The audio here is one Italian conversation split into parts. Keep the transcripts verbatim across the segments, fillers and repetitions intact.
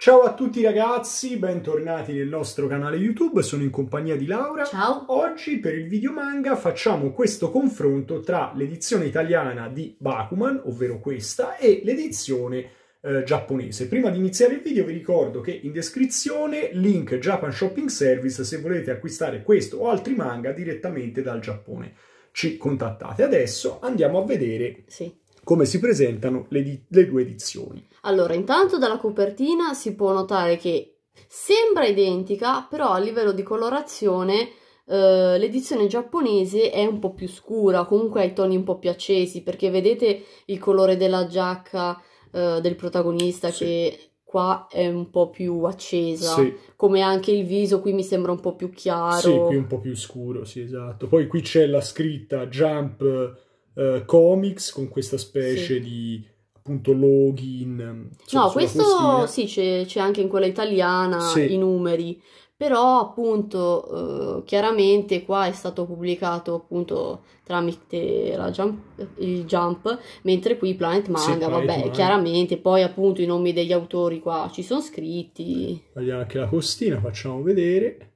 Ciao a tutti ragazzi, bentornati nel nostro canale YouTube, sono in compagnia di Laura. Ciao! Oggi per il video manga facciamo questo confronto tra l'edizione italiana di Bakuman, ovvero questa, e l'edizione eh, giapponese. Prima di iniziare il video vi ricordo che in descrizione link Japan Shopping Service se volete acquistare questo o altri manga direttamente dal Giappone. Ci contattate. Adesso andiamo a vedere... Sì. Come si presentano le, le due edizioni. Allora, intanto dalla copertina si può notare che sembra identica, però a livello di colorazione eh, l'edizione giapponese è un po' più scura, comunque ha i toni un po' più accesi, perché vedete il colore della giacca eh, del protagonista, sì, che qua è un po' più accesa, sì, come anche il viso qui mi sembra un po' più chiaro. Sì, qui un po' più scuro, sì, esatto. Poi qui c'è la scritta Jump... Uh, comics con questa specie, sì, di appunto login, insomma, no, questo costina. Sì, c'è anche in quella italiana, sì, i numeri, però appunto uh, chiaramente qua è stato pubblicato appunto tramite la Jump, il Jump, mentre qui Planet Manga, sì, vabbè, Planet chiaramente Manga. Poi appunto i nomi degli autori qua ci sono scritti. Vediamo anche la costina, facciamo vedere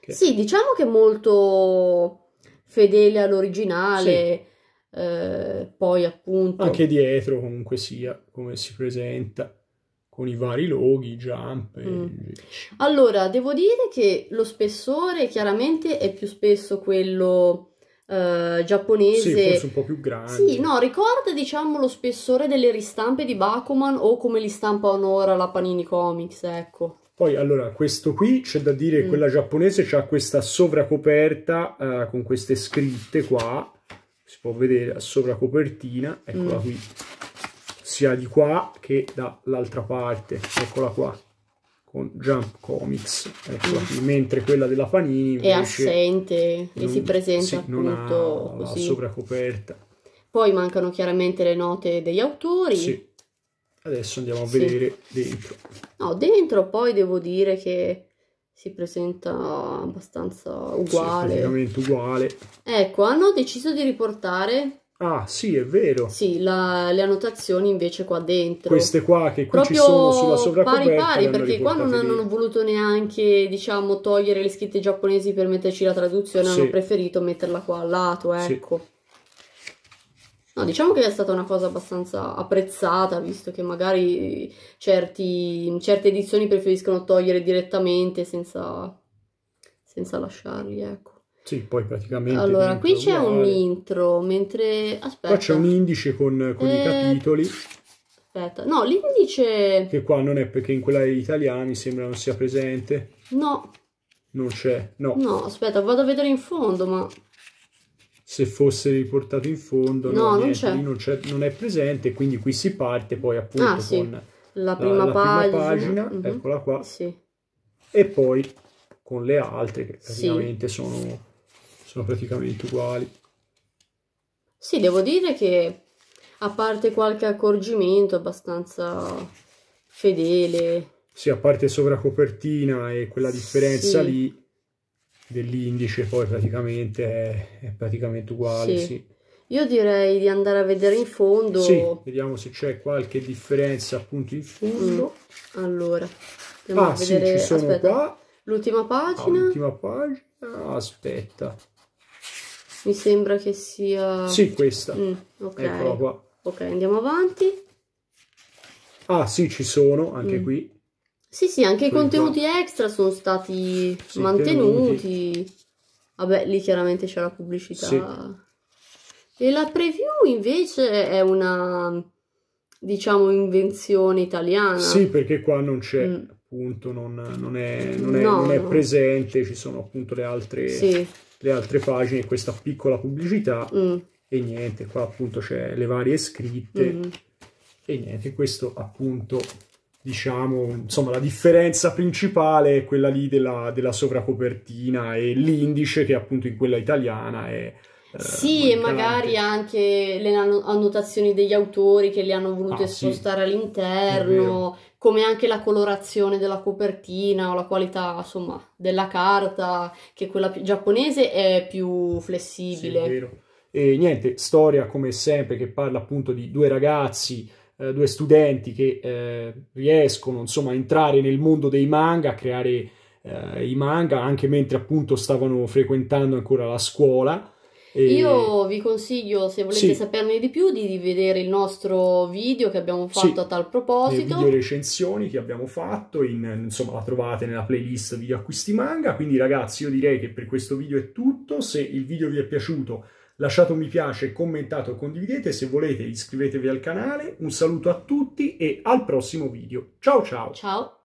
che... Sì, diciamo che è molto fedele all'originale, sì. Eh, poi appunto anche dietro comunque sia come si presenta con i vari loghi, Jump e... mm. Allora devo dire che lo spessore chiaramente è più spesso quello eh, giapponese, sì, forse un po' più grande, sì, no, ricorda diciamo lo spessore delle ristampe di Bakuman o come li stampano ora la Panini Comics, ecco. Poi allora questo qui c'è da dire, mm. quella giapponese c'ha questa sovracoperta eh, con queste scritte qua, si può vedere la sovracopertina, eccola mm. qui, sia di qua che dall'altra parte, eccola qua, con Jump Comics, eccola mm. qui, mentre quella della Panini invece è assente non, e si presenta, sì, appunto non ha così la sovracoperta. Poi mancano chiaramente le note degli autori. Sì. Adesso andiamo a vedere, sì, dentro. No, dentro poi devo dire che... si presenta abbastanza uguale. Sì, praticamente uguale. Ecco, hanno deciso di riportare... Ah, sì, è vero. Sì, la, le annotazioni invece qua dentro. Queste qua, che qui proprio ci sono sulla sovracoperta. Pari pari, perché qua non hanno voluto neanche, diciamo, togliere le scritte giapponesi per metterci la traduzione, sì, hanno preferito metterla qua al lato, ecco. Sì. No, diciamo che è stata una cosa abbastanza apprezzata, visto che magari certi, certe edizioni preferiscono togliere direttamente senza, senza lasciarli, ecco. Sì, poi praticamente... Allora, qui c'è un intro, mentre... Aspetta. Qua c'è un indice con, con eh... i capitoli. Aspetta, no, l'indice... Che qua non è, perché in quella degli italiani sembra non sia presente. No. Non c'è, no. No, aspetta, vado a vedere in fondo, ma... se fosse riportato in fondo, no, no, niente, non, non, non è presente, quindi qui si parte poi appunto ah, con sì, la, prima, la, la pagina. prima pagina, mm-hmm, eccola qua, sì, e poi con le altre che praticamente, sì, sono, sono praticamente uguali. Sì, devo dire che a parte qualche accorgimento abbastanza fedele. Sì, a parte sovracopertina e quella differenza, sì, lì dell'indice poi praticamente è, è praticamente uguale, sì. Sì, io direi di andare a vedere in fondo, sì, vediamo se c'è qualche differenza appunto in fondo. Mm. Allora andiamo ah, a vedere, sì, ci sono. Aspetta, qua l'ultima pagina, ah, l'ultima pagina, aspetta, mi sembra che sia, sì, questa, mm, okay. Eccola qua, ok, andiamo avanti. Ah sì, ci sono anche mm. qui. Sì, sì, anche i contenuti extra sono stati, sì, mantenuti. Tenuti. Vabbè, lì chiaramente c'è la pubblicità. Sì. E la preview invece è una, diciamo, invenzione italiana. Sì, perché qua non c'è, mm. appunto, non, non, è, non, è, no, non è presente, ci sono appunto le altre, sì, le altre pagine, questa piccola pubblicità, mm. e niente, qua appunto c'è le varie scritte, mm. e niente, questo appunto... diciamo, insomma, la differenza principale è quella lì della, della sovracopertina e l'indice che appunto in quella italiana è... Eh, sì, e magari anche le annotazioni degli autori che le hanno volute ah, spostare, sì, all'interno, come anche la colorazione della copertina o la qualità, insomma, della carta, che quella giapponese è più flessibile. Sì, è vero. E niente, storia come sempre che parla appunto di due ragazzi eh, due studenti che eh, riescono insomma a entrare nel mondo dei manga, a creare eh, i manga anche mentre appunto stavano frequentando ancora la scuola. E... Io vi consiglio, se volete sì. saperne di più, di, di vedere il nostro video che abbiamo fatto sì. a tal proposito. Le video recensioni che abbiamo fatto, in, insomma la trovate nella playlist video acquisti manga. Quindi ragazzi, io direi che per questo video è tutto. Se il video vi è piaciuto lasciate un mi piace, commentate o condividete, se volete iscrivetevi al canale. Un saluto a tutti e al prossimo video. Ciao ciao! Ciao!